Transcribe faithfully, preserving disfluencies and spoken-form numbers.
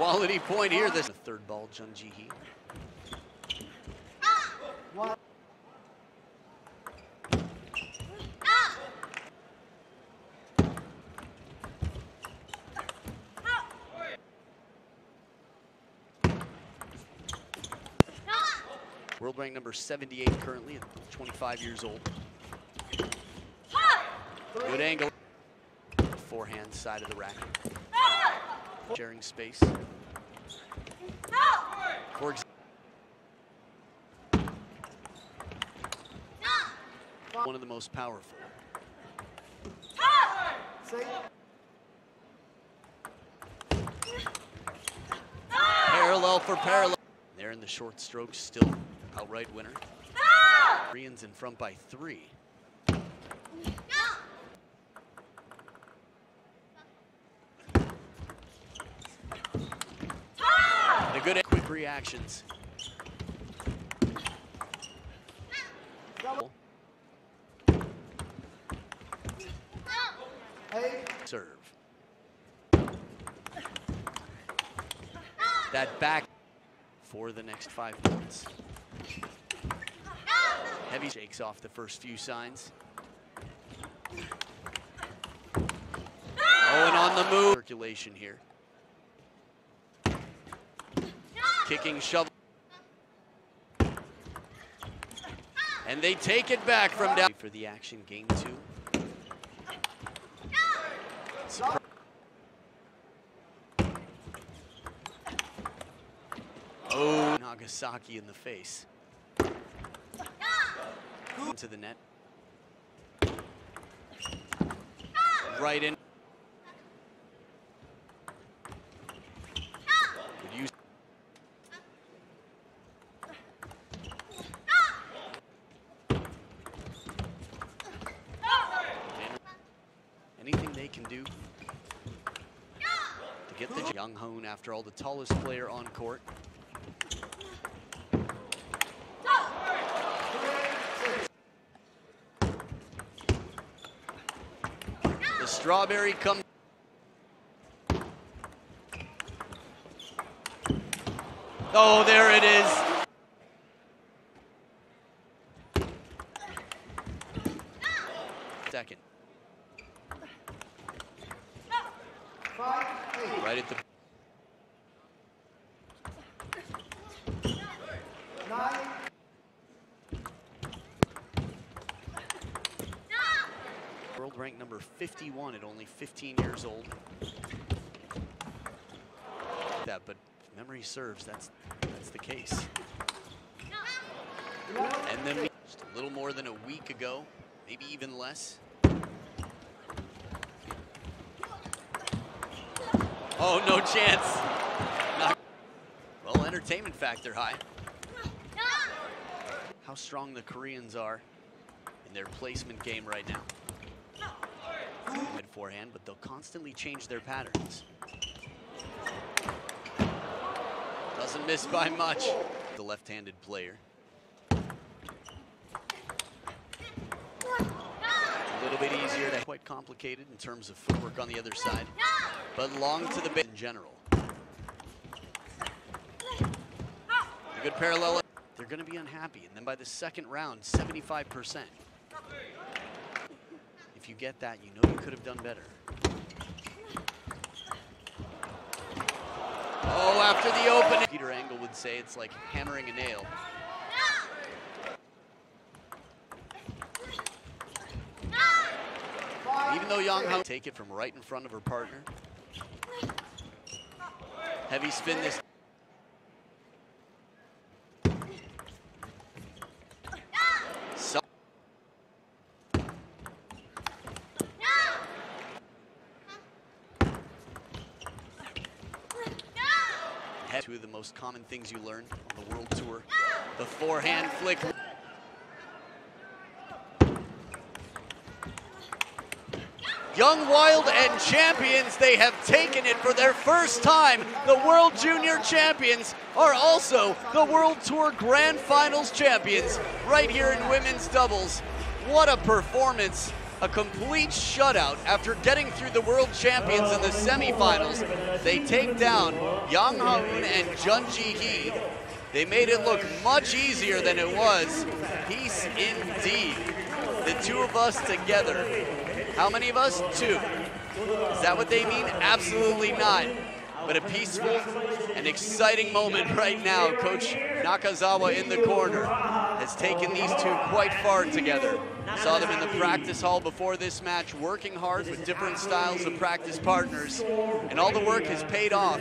Quality point here. This the third ball, Jeon Jihee. Ah. What? Ah. Ah. World rank number seventy-eight currently, and twenty-five years old. Ah. Good angle. Forehand side of the racket. Sharing space. No. One of the most powerful. No. Parallel for parallel. They're in the short strokes, still outright winner. No. Koreans in front by three. Good quick reactions. Double. Hey. Serve. That back for the next five points. Heavy shakes off the first few signs. Oh, and on the move. Circulation here. Kicking shovel. And they take it back from down. For the action, game two. Surprise. Oh, Nagasaki in the face. Into the net. Right in. Do to get the Yang Haeun, after all, the tallest player on court. The strawberry comes. Oh, there it is. Second. Right at the nine. World rank number fifty-one at only fifteen years old. That, but if memory serves, that's that's the case. And then just a little more than a week ago, maybe even less. Oh, no chance. Not well, entertainment factor high. How strong the Koreans are in their placement game right now. Good forehand, but they'll constantly change their patterns. Doesn't miss by much. The left-handed player. A little bit easier to quite complicated in terms of footwork on the other side. But long to the bit in general. A good parallel. They're going to be unhappy. And then by the second round, seventy-five percent. If you get that, you know you could have done better. Oh, after the opening. Peter Engel would say it's like hammering a nail. Even though Yang Haeun take it from right in front of her partner. Heavy spin this. So no. Two of the most common things you learn on the world tour. The forehand flick. Young Wild and champions, they have taken it for their first time. The World Junior Champions are also the World Tour Grand Finals champions right here in women's doubles. What a performance. a complete shutout after getting through the world champions in the semifinals. They take down Yang Haeun and Jeon Jihee. They made it look much easier than it was. Peace indeed. The two of us together. How many of us? Two. Is that what they mean? Absolutely not. But a peaceful and exciting moment right now. Coach Nakazawa in the corner has taken these two quite far together. Saw them in the practice hall before this match, working hard with different styles of practice partners. And all the work has paid off.